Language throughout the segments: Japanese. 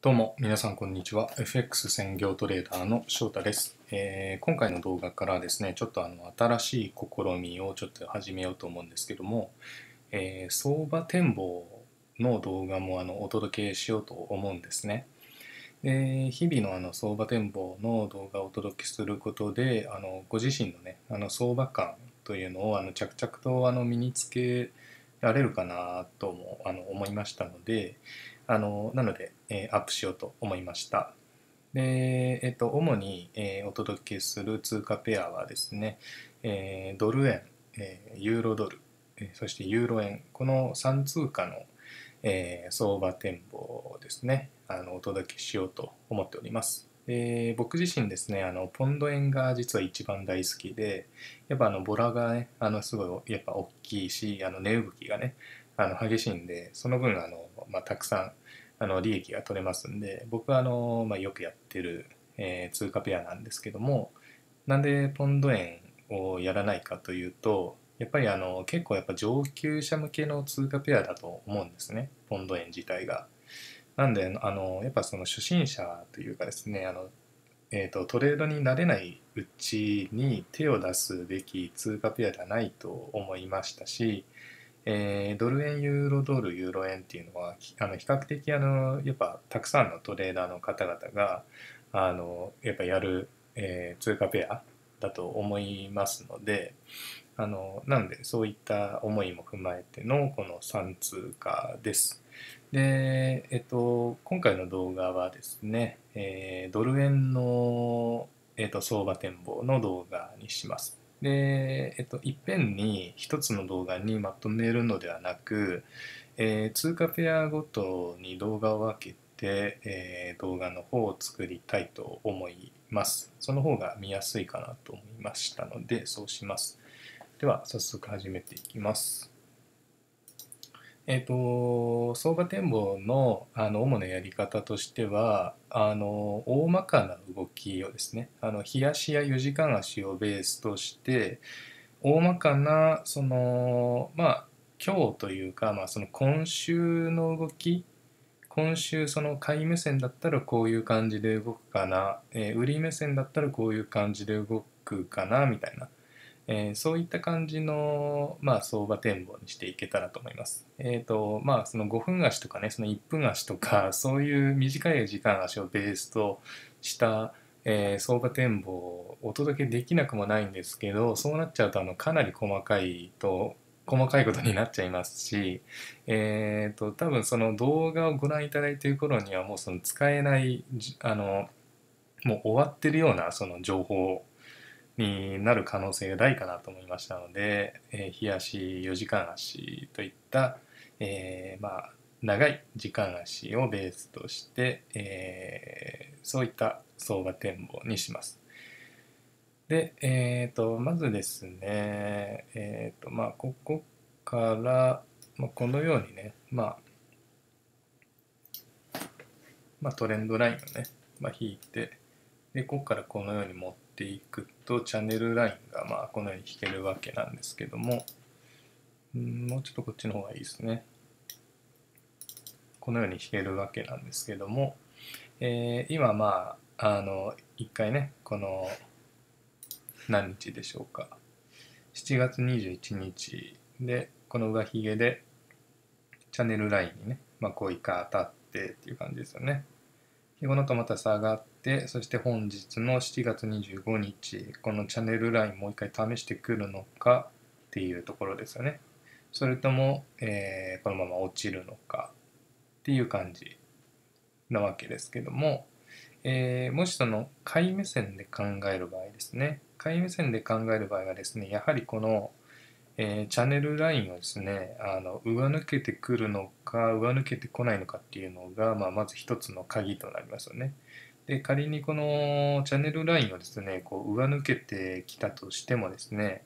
どうも皆さんこんにちは。 FX 専業トレーダーの翔太です。今回の動画からですね、ちょっと新しい試みをちょっと始めようと思うんですけども、相場展望の動画もお届けしようと思うんですね。で、日々の相場展望の動画をお届けすることで、ご自身のね、相場感というのを着々と身につけられるかなとも思いましたので、なので、アップしようと思いました。で、主に、お届けする通貨ペアはですね、ドル円、ユーロドル、そしてユーロ円、この3通貨の、相場展望をですね、お届けしようと思っております。僕自身ですね、ポンド円が実は一番大好きで、やっぱボラがね、すごいやっぱ大きいし、値動きがね、激しいんで、その分たくさん利益が取れますんで、僕はよくやってる、通貨ペアなんですけども、なんでポンド円をやらないかというと、やっぱり結構やっぱ上級者向けの通貨ペアだと思うんですね、ポンド円自体が。なんでやっぱその初心者というかですね、トレードに慣れないうちに手を出すべき通貨ペアではないと思いましたし、ドル円、ユーロドル、ユーロ円っていうのは比較的やっぱたくさんのトレーダーの方々がやっぱやる、通貨ペアだと思いますので、なんでそういった思いも踏まえてのこの3通貨です。で、今回の動画はですね、ドル円の、相場展望の動画にします。で、いっぺんに一つの動画にまとめるのではなく、通貨ペアごとに動画を分けて、動画の方を作りたいと思います。その方が見やすいかなと思いましたので、そうします。では、早速始めていきます。相場展望の、主なやり方としては、大まかな動きをですね、日足や4時間足をベースとして、大まかな、今日というか、その今週の動き、今週、その買い目線だったらこういう感じで動くかな、売り目線だったらこういう感じで動くかな、みたいな。そういった感じの、相場展望にしていけたらと思います。その5分足とかね、その1分足とか、そういう短い時間足をベースとした、相場展望をお届けできなくもないんですけど、そうなっちゃうとかなり細かいことになっちゃいますし、多分その動画をご覧いただいている頃にはもうその使えない、もう終わってるようなその情報をになる可能性が大かなと思いましたので、日足、4時間足といった、長い時間足をベースとして、そういった相場展望にします。で、まずですね、ここから、このようにね、トレンドラインをね、引いて、で、ここからこのように持っていくとチャンネルラインがこのように引けるわけなんですけども、もうちょっとこっちの方がいいですね。このように引けるわけなんですけども、今一回ね、この何日でしょうか、7月21日でこの上髭でチャンネルラインにね、こう一回当たってっていう感じですよね。この後また下がって、そして本日の7月25日、このチャンネルラインもう一回試してくるのかっていうところですよね。それとも、このまま落ちるのかっていう感じなわけですけども、もしその買い目線で考える場合ですね、買い目線で考える場合はですね、やはりこの、チャンネルラインをですね、上抜けてくるのか上抜けてこないのかっていうのが、まず一つの鍵となりますよね。で、仮にこのチャンネルラインをですね、こう上抜けてきたとしてもですね、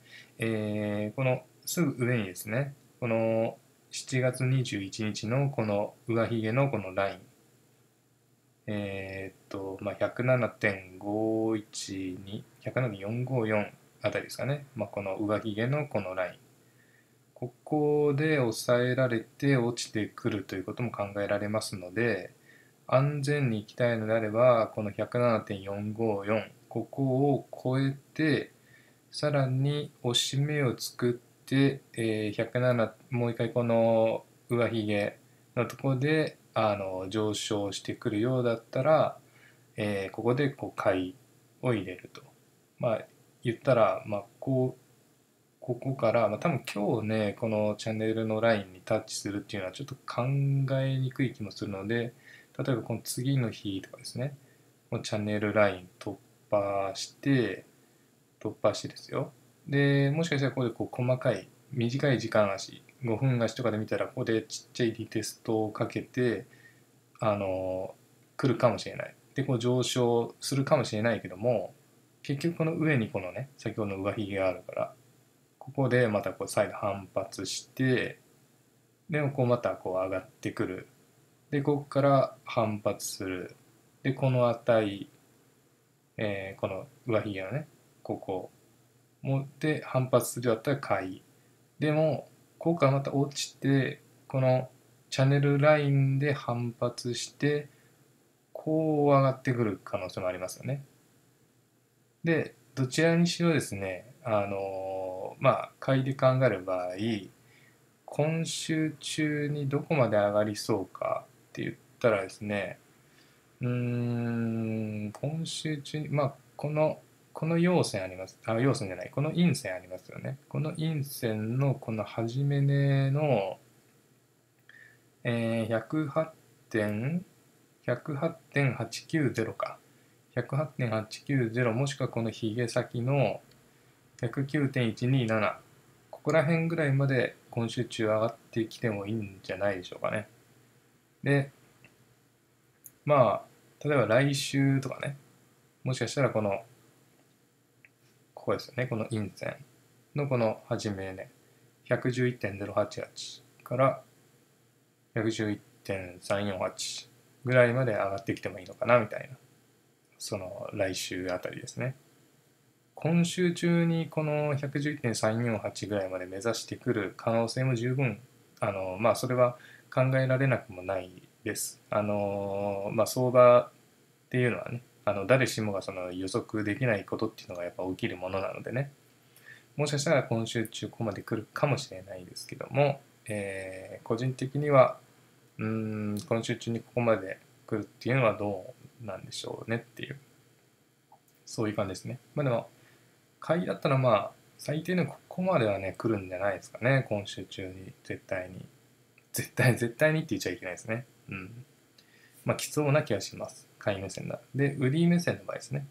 このすぐ上にですね、この7月21日のこの上髭のこのライン、107.512、107.454あたりですかね、この上髭のこのライン、ここで抑えられて落ちてくるということも考えられますので、安全に行きたいのであれば、この 107.454 ここを超えて、さらに押し目を作って、107、もう一回この上髭のところで上昇してくるようだったら、ここでこう買いを入れると。まあ言ったら、まあここから、まあ、多分今日ね、このチャンネルのラインにタッチするっていうのはちょっと考えにくい気もするので、例えばこの次の日とかですね、もうチャンネルライン突破してですよ。で、もしかしたらここでこう細かい、短い時間足、5分足とかで見たら、ここでちっちゃいリテストをかけて、来るかもしれない。で、こう上昇するかもしれないけども、結局この上にこのね、先ほどの上髭があるから、ここでまたこう再度反発して、で、こうまたこう上がってくる。で、ここから反発する。で、この値、この上髭のね、ここ持って反発するようだったら買い。でも、ここからまた落ちて、このチャンネルラインで反発して、こう上がってくる可能性もありますよね。で、どちらにしろですね、まあ、買いで考える場合、今週中にどこまで上がりそうかって言ったらですね、今週中に、まあ、この陽線あります。あ、陽線じゃない。この陰線ありますよね。この陰線のこの始め値の、108.890 か。108.890 もしくはこのひげ先の 109.127 ここら辺ぐらいまで今週中上がってきてもいいんじゃないでしょうかね。で、まあ、例えば来週とかね、もしかしたらこのここですよね、この陰線のこの始めね、111.088 から 111.348 ぐらいまで上がってきてもいいのかなみたいな、その来週あたりですね。今週中にこの 111.348 ぐらいまで目指してくる可能性も十分、まあ、それは考えられなくもないです。まあ、相場っていうのはね、誰しもがその予測できないことっていうのがやっぱ起きるものなのでね、もしかしたら今週中ここまで来るかもしれないですけども、個人的には、今週中にここまで来るっていうのはどうなんでしょうねっていう、そういう感じですね。まあでも、買いだったらまあ、最低でもここまではね、来るんじゃないですかね、今週中に、絶対に。絶対にって言っちゃいけないですね。うん。まあ、きそうな気がします。買い目線だ。で、売り目線の場合ですね。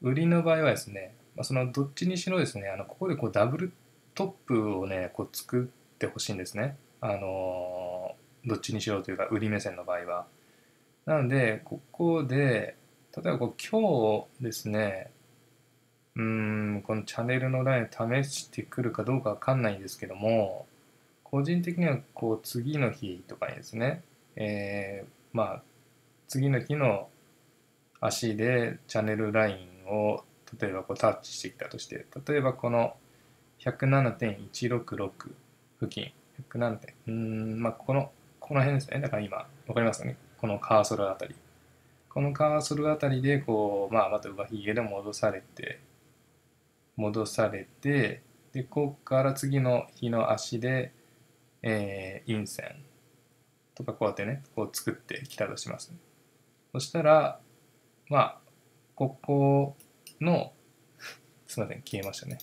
売りの場合はですね、まあ、そのどっちにしろですね、ここでこうダブルトップをね、こう作ってほしいんですね。どっちにしろというか、売り目線の場合は。なので、ここで、例えばこう今日ですね、このチャンネルのラインを試してくるかどうかわかんないんですけども、個人的にはこう次の日とかにですね、まあ、次の日の足でチャンネルラインを例えばこうタッチしてきたとして、例えばこの 107.166 付近、まあこの辺ですね。だから今、わかりますかね。このカーソルあたり。このカーソルあたりで、こう、まあ、また上髭で戻されて、で、ここから次の日の足で、陰線とかこうやってね、こう作ってきたとします。そしたら、まあ、ここの、すいません、消えましたね。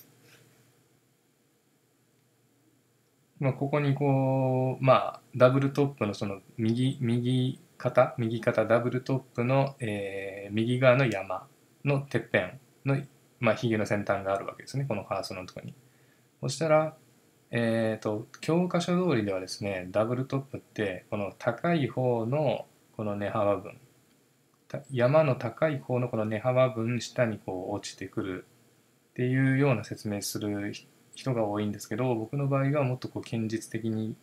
まあ、ここにこう、まあ、ダブルトップのその右肩ダブルトップの、右側の山のてっぺんの、まあ、ひげの先端があるわけですね、このカーソルのところに。そしたら、教科書通りではですね、ダブルトップって、この高い方のこの値幅分、山の高い方のこの値幅分下にこう落ちてくるっていうような説明する人が多いんですけど、僕の場合はもっとこう堅実的に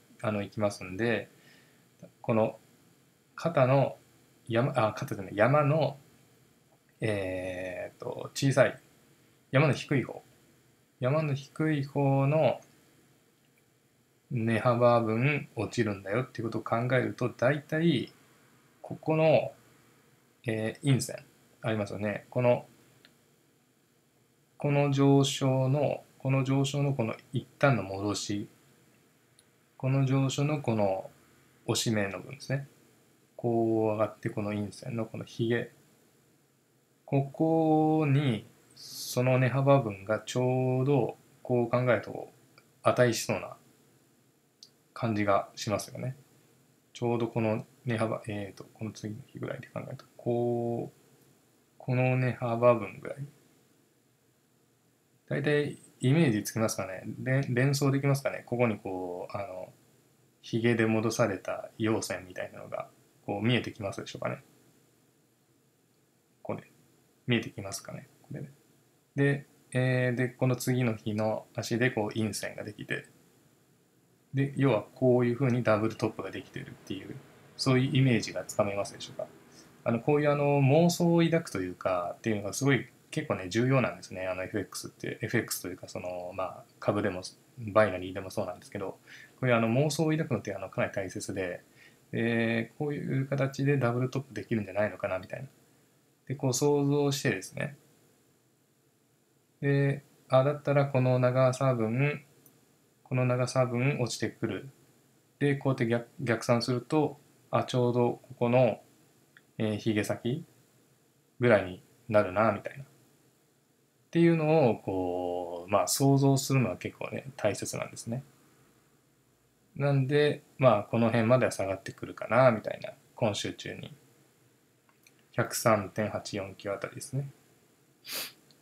いきますんで、この肩の山、あ、肩じゃない、山の、小さい、山の低い方の値幅分落ちるんだよっていうことを考えると、大体、ここの、陰線ありますよね。この上昇のこの一旦の戻し、この上昇のこの押し目の分ですね、こう上がってこの陰線のこのひげ、ここにその値幅分がちょうどこう考えると値しそうな感じがしますよね。ちょうどこの値幅、この次の日ぐらいで考えると、この値幅分ぐらい。大体イメージつきますかね。連想できますかね。ここにこう、ひげで戻された陽線みたいなのが、こう見えてきますでしょうかね。これ、見えてきますかね。これね。で、この次の日の足でこう陰線ができて、で、要はこういうふうにダブルトップができてるっていう、そういうイメージがつかめますでしょうか。こういう妄想を抱くというか、っていうのがすごい、結構ね、重要なんですね。FX って、FX というか、まあ、株でも、バイナリーでもそうなんですけど、こういう妄想を抱くのってかなり大切で、こういう形でダブルトップできるんじゃないのかな、みたいな。で、こう想像してですね。で、だったらこの長さ分落ちてくる。で、こうやって 逆算すると、ちょうどここの、ひげ先ぐらいになるな、みたいな。っていうのをこう、まあ、想像するのは結構ね大切なんですね。なんで、まあ、この辺までは下がってくるかなみたいな、今週中に 103.849 あたりですね。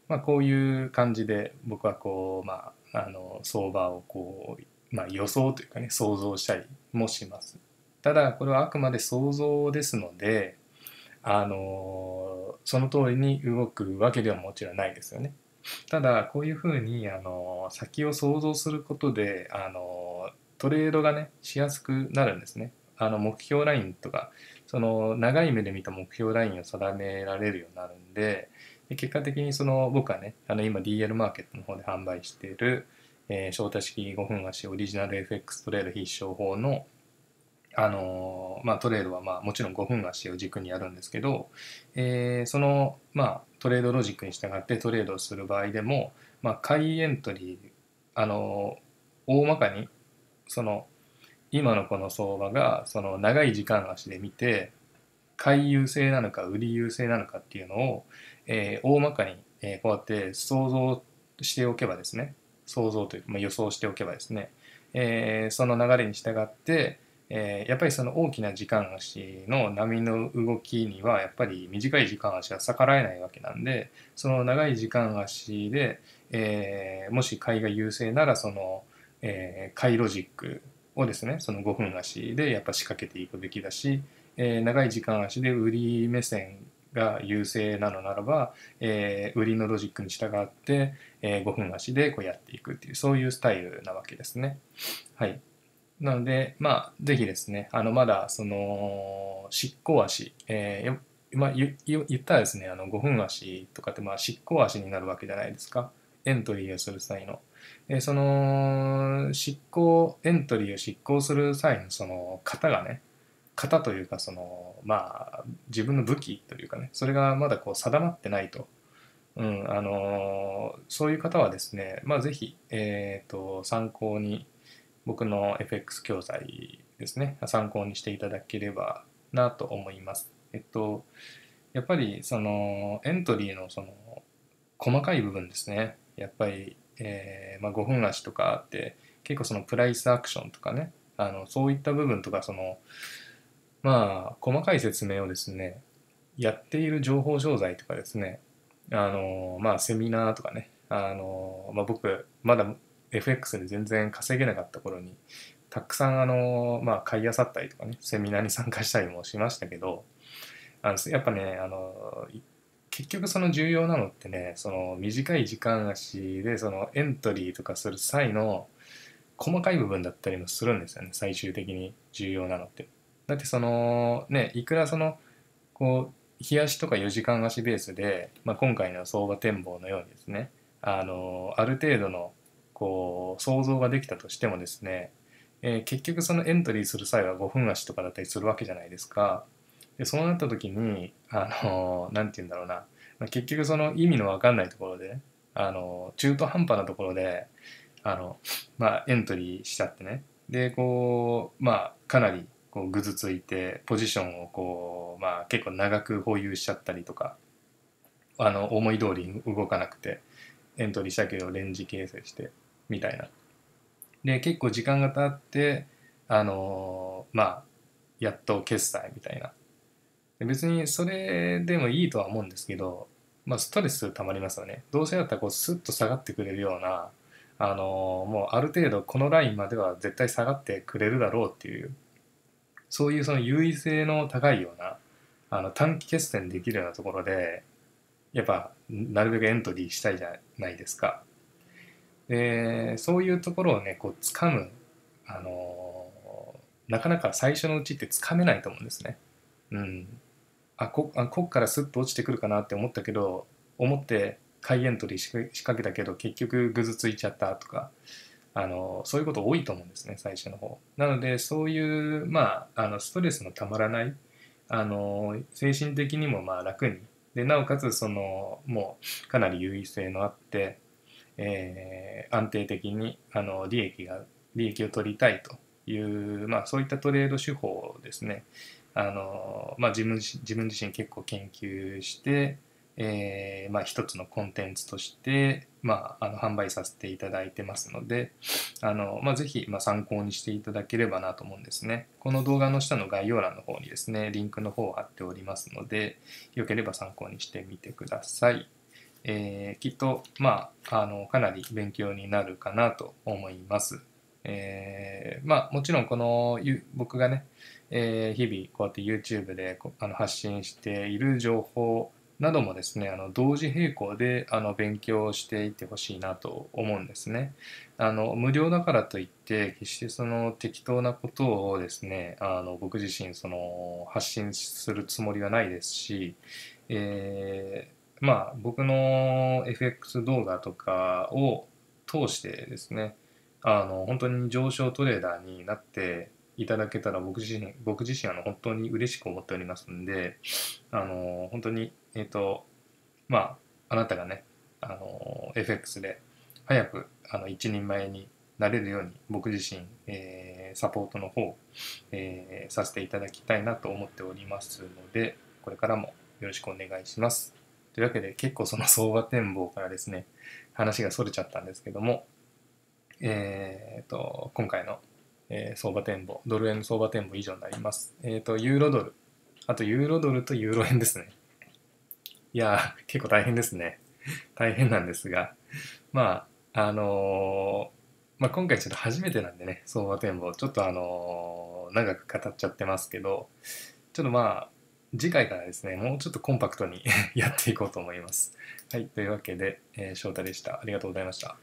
まあ、こういう感じで僕はこう、まあ、相場をこう、まあ、予想というかね想像したりもします。ただこれはあくまで想像ですので、その通りに動くわけではもちろんないですよね。ただこういうふうに先を想像することでトレードがねしやすくなるんですね。目標ラインとか長い目で見た目標ラインを定められるようになるんで、結果的に僕はね今 DL マーケットの方で販売している、昇太式5分足オリジナル FX トレード必勝法のまあ、トレードは、まあ、もちろん5分足を軸にやるんですけど、まあ、トレードロジックに従ってトレードをする場合でも、まあ、買いエントリー、大まかに今のこの相場が長い時間足で見て買い優勢なのか売り優勢なのかっていうのを、大まかに、こうやって想像しておけばですね、想像というか、まあ、予想しておけばですね、その流れに従ってやっぱり大きな時間足の波の動きにはやっぱり短い時間足は逆らえないわけなんで、長い時間足で、もし買いが優勢なら買いロジックをですね5分足でやっぱ仕掛けていくべきだし、長い時間足で売り目線が優勢なのならば、売りのロジックに従って、5分足でこうやっていくっていう、そういうスタイルなわけですね。はい。なので、まあ、ぜひですね、まだ、執行足、まあ、言ったらですね、5分足とかって、まあ、執行足になるわけじゃないですか。エントリーをする際の。エントリーを執行する際の、型がね、型というか、まあ、自分の武器というかね、それがまだこう、定まってないと。うん、そういう方はですね、まあ、ぜひ、参考に、僕の FX 教材ですね、参考にしていただければなと思います。やっぱりエントリーの細かい部分ですね。やっぱり、まあ、5分足とかって結構プライスアクションとかね、そういった部分とかまあ細かい説明をですね、やっている情報商材とかですね、まあセミナーとかね、まあ、僕まだFX で全然稼げなかった頃にたくさんまあ、買い漁ったりとかねセミナーに参加したりもしましたけど、やっぱね結局重要なのってね短い時間足でエントリーとかする際の細かい部分だったりもするんですよね。最終的に重要なのってだってねいくらこう日足とか4時間足ベースで、まあ、今回の相場展望のようにですねある程度のこう想像ができたとしてもですね、結局エントリーする際は5分足とかだったりするわけじゃないですか。でそうなった時になんて言うんだろうな、結局その意味の分かんないところで中途半端なところでエントリーしちゃってね、でこうかなりこうぐずついてポジションをこう結構長く保有しちゃったりとか、思い通りに動かなくてエントリーしたけどレンジ形成してみたいな。で結構時間が経ってやっと決済みたいな。別にそれでもいいとは思うんですけど、ストレスたまりますよね。どうせだったらこうスッと下がってくれるようなもうある程度このラインまでは絶対下がってくれるだろうっていう、そういうその優位性の高いような短期決戦できるようなところでやっぱなるべくエントリーしたいじゃないですか。でそういうところをねこう掴むなかなか最初のうちって掴めないと思うんですね。こっからスッと落ちてくるかなって思ったけど、思って再エントリー仕掛けたけど結局ぐずついちゃったとか、そういうこと多いと思うんですね最初の方。なのでそういうストレスのたまらない精神的にも楽にで、なおかつそのもうかなり優位性のあって、安定的に利益を取りたいという、そういったトレード手法をですね自分自身結構研究して。一つのコンテンツとして、販売させていただいてますので、ぜひ、参考にしていただければなと思うんですね。この動画の下の概要欄の方にですねリンクの方を貼っておりますので、よければ参考にしてみてください。きっと、かなり勉強になるかなと思います。もちろん僕がね、日々こうやって YouTube で発信している情報などもですね、同時並行で勉強していってほしいなと思うんですね。無料だからといって決してその適当なことをですね僕自身発信するつもりはないですし、僕の FX 動画とかを通してですね本当に上昇トレーダーになっていただけたら僕自身本当に嬉しく思っておりますので、本当にあなたがねFX で早く一人前になれるように僕自身、サポートの方、させていただきたいなと思っておりますので、これからもよろしくお願いします。というわけで結構その相場展望からですね話が逸れちゃったんですけども、今回の相場展望、ドル円の相場展望以上になります。ユーロドル、あとユーロドルとユーロ円ですね。いやー、結構大変ですね。大変なんですが、今回ちょっと初めてなんでね、相場展望、ちょっと長く語っちゃってますけど、ちょっと次回からですね、もうちょっとコンパクトにやっていこうと思います。はい、というわけで、翔太でした。ありがとうございました。